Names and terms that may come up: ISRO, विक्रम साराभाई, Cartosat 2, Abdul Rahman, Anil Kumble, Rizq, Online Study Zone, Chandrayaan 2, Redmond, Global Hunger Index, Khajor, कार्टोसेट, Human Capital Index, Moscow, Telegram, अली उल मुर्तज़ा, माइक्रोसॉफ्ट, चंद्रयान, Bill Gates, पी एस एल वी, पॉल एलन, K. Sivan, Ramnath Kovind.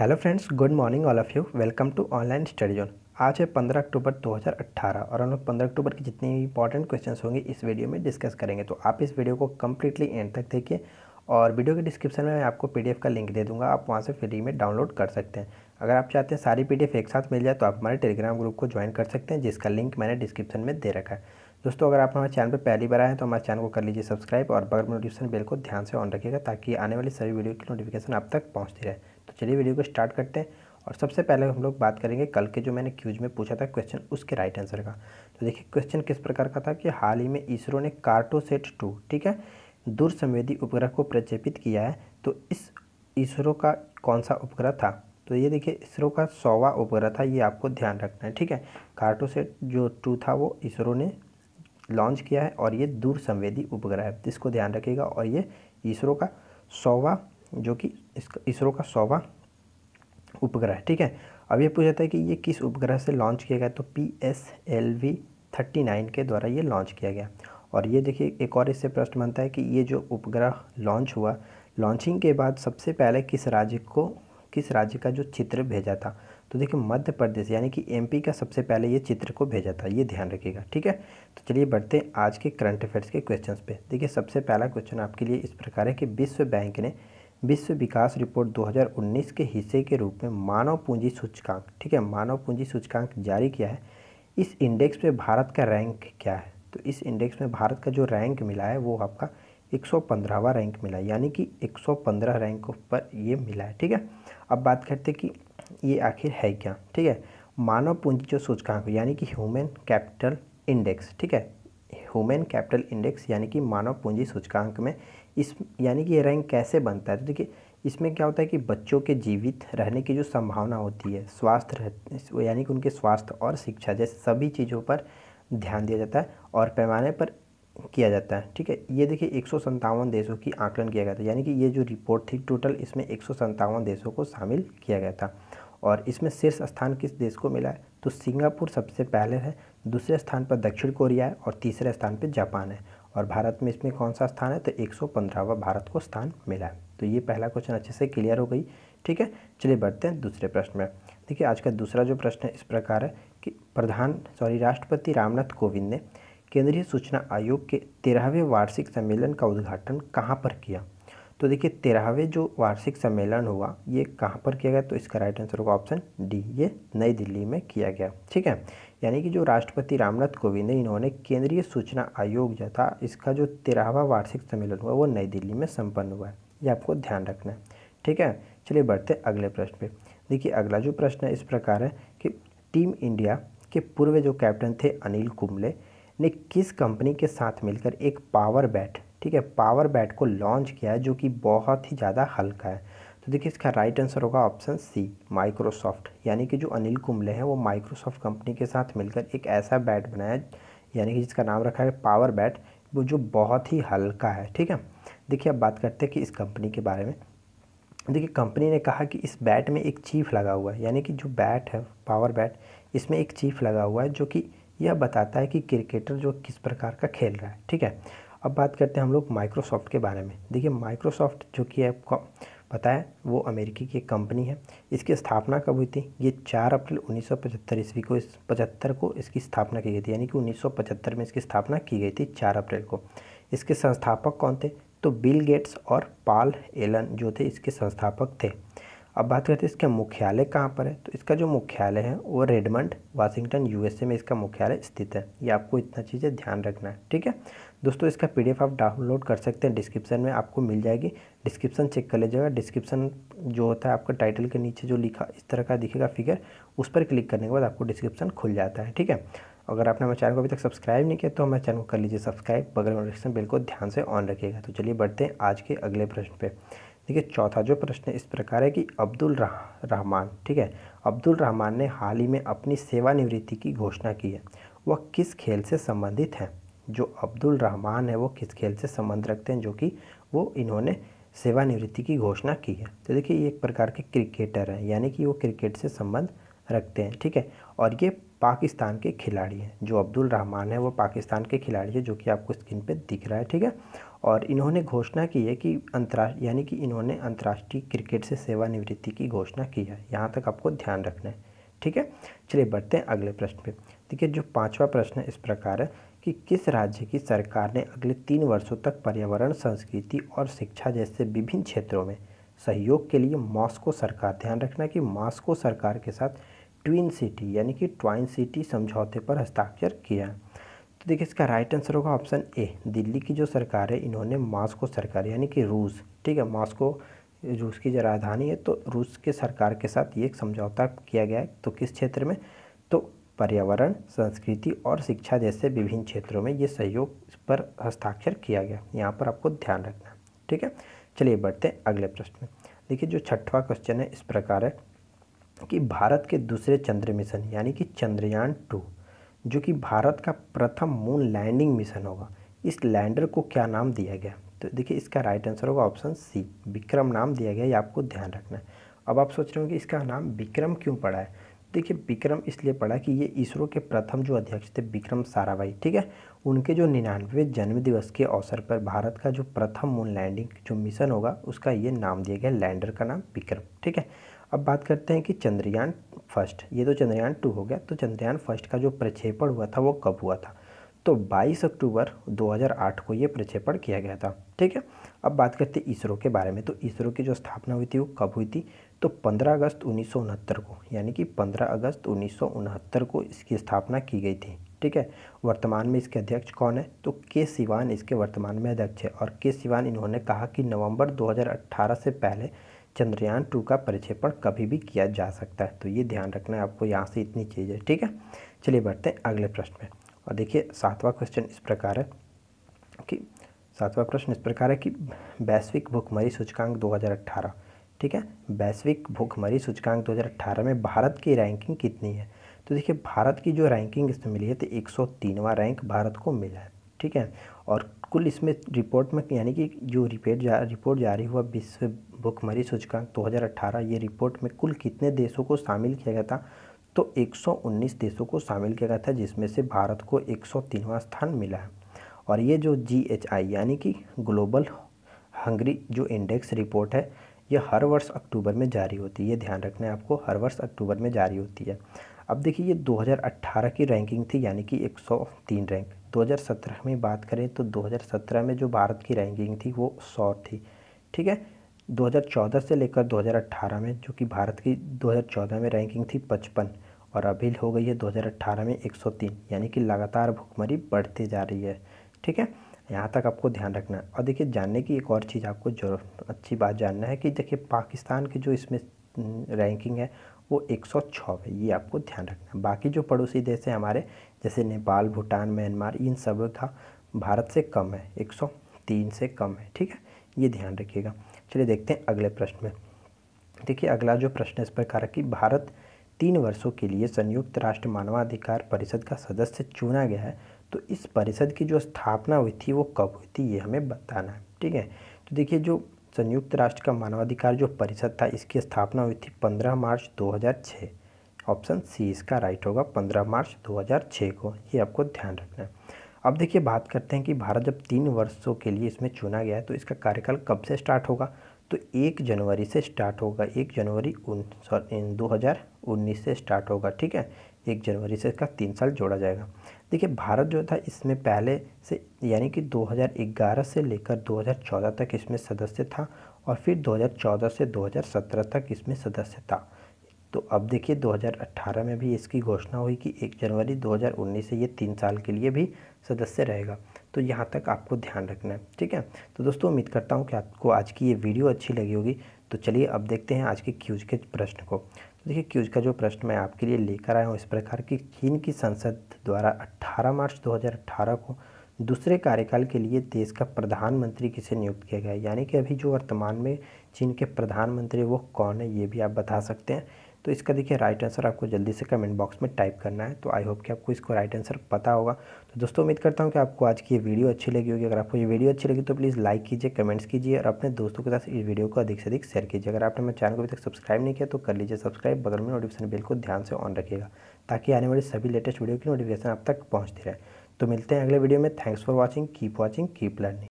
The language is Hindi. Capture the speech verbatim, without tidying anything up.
Hello friends, good morning all of you. Welcome to online study zone. आज है पंद्रह अक्टूबर दो हज़ार अट्ठारह और हम लोग पंद्रह अक्टूबर की जितनी भी इंपॉर्टेंट क्वेश्चंस होंगे इस वीडियो में डिस्कस करेंगे। तो आप इस वीडियो को कम्प्लीटली एंड तक देखिए और वीडियो के डिस्क्रिप्शन में मैं आपको पीडीएफ का लिंक दे दूँगा, आप वहाँ से फ्री में डाउनलोड कर सकते हैं। अगर आप चाहते हैं सारी पीडीएफ एक साथ मिल जाए तो आप हमारे टेलीग्राम ग्रुप को ज्वाइन कर सकते हैं, जिसका लिंक मैंने डिस्क्रिप्शन में दे रखा है। दोस्तों, अगर आप हमारे चैनल पर पहली बार आए हैं तो हमारे चैनल को कर लीजिए सब्सक्राइब और बगल में नोटिफिकेशन बेल को ध्यान से ऑन रखिएगा ताकि आने वाली सभी वीडियो की नोटिफिकेशन आप तक पहुँचती रहे। तो चलिए वीडियो को स्टार्ट करते हैं और सबसे पहले हम लोग बात करेंगे कल के जो मैंने क्यूज में पूछा था क्वेश्चन, उसके राइट आंसर का। तो देखिए क्वेश्चन किस प्रकार का था कि हाल ही में इसरो ने कार्टोसेट टू, ठीक है, दूरसंवेदी उपग्रह को प्रक्षेपित किया है, तो इस इसरो का कौन सा उपग्रह था? तो ये देखिए इसरो का सौवा उपग्रह था, ये आपको ध्यान रखना है, ठीक है। कार्टोसेट जो टू था वो इसरो ने लॉन्च किया है और ये दूरसंवेदी उपग्रह है, इसको ध्यान रखिएगा। और ये इसरो का सौवा जो कि इसरो का सौवा उपग्रह है, ठीक है। अब ये पूछा था कि ये किस उपग्रह से लॉन्च किया गया, तो पी एस एल वी thirty nine के द्वारा ये लॉन्च किया गया। और ये देखिए एक और इससे प्रश्न बनता है कि ये जो उपग्रह लॉन्च हुआ, लॉन्चिंग के बाद सबसे पहले किस राज्य को किस राज्य का जो चित्र भेजा था? तो देखिए मध्य प्रदेश यानी कि एमपी का सबसे पहले ये चित्र को भेजा था, ये ध्यान रखिएगा, ठीक है। तो चलिए बढ़ते हैं आज के करंट अफेयर्स के क्वेश्चंस पे। देखिए सबसे पहला क्वेश्चन आपके लिए इस प्रकार है कि विश्व बैंक ने विश्व विकास रिपोर्ट दो हज़ार उन्नीस के हिस्से के रूप में मानव पूंजी सूचकांक, ठीक है, मानव पूंजी सूचकांक जारी किया है। इस इंडेक्स में भारत का रैंक क्या है? तो इस इंडेक्स में भारत का जो रैंक मिला है वो आपका एक सौ पंद्रहवा रैंक मिला है, यानी कि एक सौ पंद्रह रैंक पर ये मिला है, ठीक है। अब बात करते कि ये आखिर है क्या, ठीक है। मानव पूंजी जो सूचकांक यानी कि ह्यूमन कैपिटल इंडेक्स, ठीक है, ह्यूमन कैपिटल इंडेक्स यानी कि मानव पूंजी सूचकांक में इस यानी कि ये रैंक कैसे बनता है? तो देखिए इसमें क्या होता है कि बच्चों के जीवित रहने की जो संभावना होती है, स्वास्थ्य यानी कि उनके स्वास्थ्य और शिक्षा जैसे सभी चीज़ों पर ध्यान दिया जाता है और पैमाने पर किया जाता है, ठीक है। ये देखिए एक सौ संतावन देशों की आकलन किया गया था, यानी कि ये जो रिपोर्ट थी टोटल इसमें एक सौ संतावन देशों को शामिल किया गया था। और इसमें शीर्ष स्थान किस देश को मिला है? तो सिंगापुर सबसे पहले है, दूसरे स्थान पर दक्षिण कोरिया है और तीसरे स्थान पर जापान है। और भारत में इसमें कौन सा स्थान है? तो एक सौ पंद्रहवा भारत को स्थान मिला है। तो ये पहला क्वेश्चन अच्छे से क्लियर हो गई, ठीक है। चलिए बढ़ते हैं दूसरे प्रश्न में। देखिए आज का दूसरा जो प्रश्न है इस प्रकार है कि प्रधान सॉरी राष्ट्रपति रामनाथ कोविंद ने केंद्रीय सूचना आयोग के तेरहवें वार्षिक सम्मेलन का उद्घाटन कहाँ पर किया? तो देखिए तेरहवें जो वार्षिक सम्मेलन हुआ ये कहाँ पर किया गया? तो इसका राइट आंसर होगा ऑप्शन डी, ये नई दिल्ली में किया गया, ठीक है। यानी कि जो राष्ट्रपति रामनाथ कोविंद है इन्होंने केंद्रीय सूचना आयोग जो था इसका जो तेरहवा वार्षिक सम्मेलन हुआ वो नई दिल्ली में सम्पन्न हुआ है, ये आपको ध्यान रखना है, ठीक है। चलिए बढ़ते हैं अगले प्रश्न पर। देखिए अगला जो प्रश्न है इस प्रकार है कि टीम इंडिया के पूर्व जो कैप्टन थे अनिल कुंबले ने किस कंपनी के साथ मिलकर एक पावर बैट, ठीक है, पावर बैट को लॉन्च किया है जो कि बहुत ही ज़्यादा हल्का है? तो देखिए इसका राइट आंसर होगा ऑप्शन सी, माइक्रोसॉफ्ट। यानी कि जो अनिल कुंबले हैं वो माइक्रोसॉफ्ट कंपनी के साथ मिलकर एक ऐसा बैट बनाया यानी कि जिसका नाम रखा है पावर बैट, वो जो बहुत ही हल्का है, ठीक है। देखिए अब बात करते हैं कि इस कंपनी के बारे में। देखिए कंपनी ने कहा कि इस बैट में एक चिप लगा हुआ है, यानी कि जो बैट है पावर बैट इसमें एक चिप लगा हुआ है जो कि यह बताता है कि क्रिकेटर जो किस प्रकार का खेल रहा है, ठीक है। अब बात करते हैं हम लोग माइक्रोसॉफ्ट के बारे में। देखिए माइक्रोसॉफ्ट जो कि आपको पता है वो अमेरिकी की एक कंपनी है, इसकी स्थापना कब हुई थी? ये चार अप्रैल उन्नीस सौ पचहत्तर ईस्वी को इस पचहत्तर को इसकी स्थापना की गई थी, यानी कि उन्नीस सौ पचहत्तर में इसकी स्थापना की गई थी चार अप्रैल को। इसके संस्थापक कौन थे? तो बिल गेट्स और पॉल एलन जो थे इसके संस्थापक थे। अब बात करते हैं इसका मुख्यालय कहाँ पर है? तो इसका जो मुख्यालय है वो रेडमंड वाशिंगटन यूएसए में इसका मुख्यालय स्थित है, ये आपको इतना चीज़ें ध्यान रखना है, ठीक है। दोस्तों इसका पीडीएफ आप डाउनलोड कर सकते हैं, डिस्क्रिप्शन में आपको मिल जाएगी, डिस्क्रिप्शन चेक कर लीजिएगा। डिस्क्रिप्शन जो होता है आपका टाइटल के नीचे जो लिखा इस तरह का दिखेगा फिगर, उस पर क्लिक करने के बाद आपको डिस्क्रिप्शन खुल जाता है, ठीक है। अगर आपने हमारे चैनल को अभी तक सब्सक्राइब नहीं किया तो हमारे चैनल को कर लीजिए सब्सक्राइब, बगल में नोटिफिकेशन बेल को ध्यान से ऑन रखिएगा। तो चलिए बढ़ते हैं आज के अगले प्रश्न पर। देखिए चौथा जो प्रश्न इस प्रकार है कि अब्दुल रहमान, ठीक है, अब्दुल रहमान ने हाल ही में अपनी सेवानिवृत्ति की घोषणा की है, वह किस खेल से संबंधित हैं? जो अब्दुल रहमान है वो किस खेल से संबंध रखते हैं जो कि वो इन्होंने सेवानिवृत्ति की घोषणा की है? तो देखिए ये एक प्रकार के क्रिकेटर हैं, यानी कि वो क्रिकेट से संबंध रखते हैं, ठीक है। और ये पाकिस्तान के खिलाड़ी हैं। जो अब्दुल रहमान है वो पाकिस्तान के खिलाड़ी है, जो कि आपको स्क्रीन पे दिख रहा है, ठीक है। और इन्होंने घोषणा की है कि अंतर्राष्ट्रीय यानी कि इन्होंने अंतर्राष्ट्रीय क्रिकेट से सेवानिवृत्ति की घोषणा की है। यहाँ तक आपको ध्यान रखना है, ठीक है। चलिए बढ़ते हैं अगले प्रश्न पे। देखिए जो पाँचवा प्रश्न है इस प्रकार है कि किस राज्य की सरकार ने अगले तीन वर्षों तक पर्यावरण, संस्कृति और शिक्षा जैसे विभिन्न क्षेत्रों में सहयोग के लिए मॉस्को सरकार, ध्यान रखना कि मॉस्को सरकार के साथ ट्विन सिटी यानी कि ट्वाइन सिटी समझौते पर हस्ताक्षर किया। तो देखिए इसका राइट आंसर होगा ऑप्शन ए, दिल्ली की जो सरकार है इन्होंने मॉस्को सरकार यानी कि रूस, ठीक है, मॉस्को रूस की जो राजधानी है, तो रूस के सरकार के साथ ये एक समझौता किया गया है। तो किस क्षेत्र में, तो पर्यावरण, संस्कृति और शिक्षा जैसे विभिन्न क्षेत्रों में ये सहयोग पर हस्ताक्षर किया गया। यहाँ पर आपको ध्यान रखना, ठीक है। चलिए बढ़ते हैं अगले प्रश्न में। देखिए जो छठवां क्वेश्चन है इस प्रकार है कि भारत के दूसरे चंद्र मिशन यानी कि चंद्रयान टू, जो कि भारत का प्रथम मून लैंडिंग मिशन होगा, इस लैंडर को क्या नाम दिया गया। तो देखिए इसका राइट आंसर होगा ऑप्शन सी, विक्रम नाम दिया गया। ये आपको ध्यान रखना है। अब आप सोच रहे हो कि इसका नाम विक्रम क्यों पड़ा है। देखिए विक्रम इसलिए पड़ा कि ये इसरो के प्रथम जो अध्यक्ष थे विक्रम साराभाई, ठीक है, उनके जो निन्यानवें जन्मदिवस के अवसर पर भारत का जो प्रथम मून लैंडिंग जो मिशन होगा उसका ये नाम दिया गया, लैंडर का नाम विक्रम, ठीक है। अब बात करते हैं कि चंद्रयान फर्स्ट, ये तो चंद्रयान टू हो गया, तो चंद्रयान फर्स्ट का जो प्रक्षेपण हुआ था वो कब हुआ था। तो बाईस अक्टूबर दो हज़ार आठ को ये प्रक्षेपण किया गया था, ठीक है। अब बात करते हैं इसरो के बारे में। तो इसरो की जो स्थापना हुई थी वो कब हुई थी, तो पंद्रह अगस्त उन्नीस सौ उनहत्तर को, यानी कि पंद्रह अगस्त उन्नीस सौ उनहत्तर को इसकी स्थापना की गई थी, ठीक है। वर्तमान में इसके अध्यक्ष कौन है, तो के सिवान इसके वर्तमान में अध्यक्ष है। और के सिवान इन्होंने कहा कि नवंबर दो हज़ार अठारह से पहले चंद्रयान टू का प्रक्षेपण कभी भी किया जा सकता है। तो ये ध्यान रखना है आपको, यहाँ से इतनी चीज़ है, ठीक है। चलिए बढ़ते हैं अगले प्रश्न में। और देखिए सातवां क्वेश्चन इस प्रकार है कि सातवां प्रश्न इस प्रकार है कि वैश्विक भूखमरी सूचकांक दो हज़ार अठारह, ठीक है, वैश्विक भूखमरी सूचकांक दो हज़ार अठारह में भारत की रैंकिंग कितनी है। तो देखिए भारत की जो रैंकिंग इसमें मिली है तो एक सौ तीनवां रैंक भारत को मिला है, ठीक है। और कुल इसमें रिपोर्ट में यानी कि जो रिपोर्ट जा रिपोर्ट जारी हुआ विश्व भूखमरी सूचकांक दो हज़ार अठारह, ये रिपोर्ट में कुल कितने देशों को शामिल किया गया था, तो एक सौ उन्नीस देशों को शामिल किया गया था, जिसमें से भारत को एक सौ तीनवां स्थान मिला है। और ये जो जी एच आई यानी कि ग्लोबल हंगरी जो इंडेक्स रिपोर्ट है ये हर वर्ष अक्टूबर में जारी होती है, ये ध्यान रखना है आपको, हर वर्ष अक्टूबर में जारी होती है। अब देखिए ये दो हज़ार अठारह की रैंकिंग थी यानी कि एक सौ तीन रैंक। दो हज़ार सत्रह में बात करें तो दो हज़ार सत्रह में जो भारत की रैंकिंग थी वो सौ थी, ठीक है। दो हज़ार चौदह से लेकर दो हज़ार अठारह में जो कि भारत की दो हज़ार चौदह में रैंकिंग थी पचपन और अभी हो गई है दो हज़ार अठारह में एक सौ तीन, यानी कि लगातार भुखमरी बढ़ती जा रही है, ठीक है। यहाँ तक आपको ध्यान रखना है। और देखिए जानने की एक और चीज़ आपको जरूर अच्छी बात जानना है कि देखिए पाकिस्तान की जो इसमें रैंकिंग है वो एक सौ छह है, ये आपको ध्यान रखना है। बाकी जो पड़ोसी देश हैं हमारे जैसे नेपाल, भूटान, म्यांमार, इन सब का भारत से कम है, एक सौ तीन से कम है, ठीक है, ये ध्यान रखिएगा। चलिए देखते हैं अगले प्रश्न में। देखिए अगला जो प्रश्न है इस प्रकार कि भारत तीन वर्षों के लिए संयुक्त राष्ट्र मानवाधिकार परिषद का सदस्य चुना गया है, तो इस परिषद की जो स्थापना हुई थी वो कब हुई थी, ये हमें बताना है, ठीक है। तो देखिए जो संयुक्त राष्ट्र का मानवाधिकार जो परिषद था इसकी स्थापना हुई थी पंद्रह मार्च दो हज़ार छः, ऑप्शन सी इसका राइट होगा, पंद्रह मार्च दो हज़ार छः को, ये आपको ध्यान रखना है। अब देखिए बात करते हैं कि भारत जब तीन वर्षों के लिए इसमें चुना गया है तो इसका कार्यकाल कब से स्टार्ट होगा, तो एक जनवरी से स्टार्ट होगा, एक जनवरी उन सॉरी दो हज़ार उन्नीस से स्टार्ट होगा, ठीक है। एक जनवरी से इसका तीन साल जोड़ा जाएगा। देखिए भारत जो था इसमें पहले से यानी कि दो हज़ार ग्यारह से लेकर दो हज़ार चौदह तक इसमें सदस्य था और फिर दो हज़ार चौदह से दो हज़ार सत्रह तक इसमें सदस्य था। तो अब देखिए दो हज़ार अठारह में भी इसकी घोषणा हुई कि एक जनवरी दो हज़ार उन्नीस से ये तीन साल के लिए भी सदस्य रहेगा। तो यहाँ तक आपको ध्यान रखना है, ठीक है। तो दोस्तों उम्मीद करता हूँ कि आपको आज की ये वीडियो अच्छी लगी होगी। तो चलिए अब देखते हैं आज के क्यूज के प्रश्न को। तो देखिए क्यूज का जो प्रश्न मैं आपके लिए लेकर आया हूँ इस प्रकार की चीन की संसद द्वारा अठारह मार्च दो हज़ार अठारह को दूसरे कार्यकाल के लिए देश का प्रधानमंत्री किसे नियुक्त किया गया, यानी कि अभी जो वर्तमान में चीन के प्रधानमंत्री वो कौन है, ये भी आप बता सकते हैं। तो इसका देखिए राइट आंसर आपको जल्दी से कमेंट बॉक्स में टाइप करना है। तो आई होप कि आपको इसको राइट आंसर पता होगा। तो दोस्तों उम्मीद करता हूँ कि आपको आज की ये वीडियो अच्छी लगी होगी। अगर आपको ये वीडियो अच्छी लगी तो प्लीज़ लाइक कीजिए, कमेंट्स कीजिए और अपने दोस्तों के साथ इस वीडियो को अधिक से अधिक शेयर कीजिए। अगर आपने मेरे चैनल को अभी तक सब्सक्राइब नहीं किया तो कर लीजिए सब्सक्राइब, बगल में नोटिफिकेशन बेल को ध्यान से ऑन रखिएगा। ताकि आने वाली सभी लेटेस्ट वीडियो की नोटिफिकेशन आप तक पहुँचती रहे। तो मिलते हैं अगले वीडियो में। Thanks for watching, keep watching, keep learning.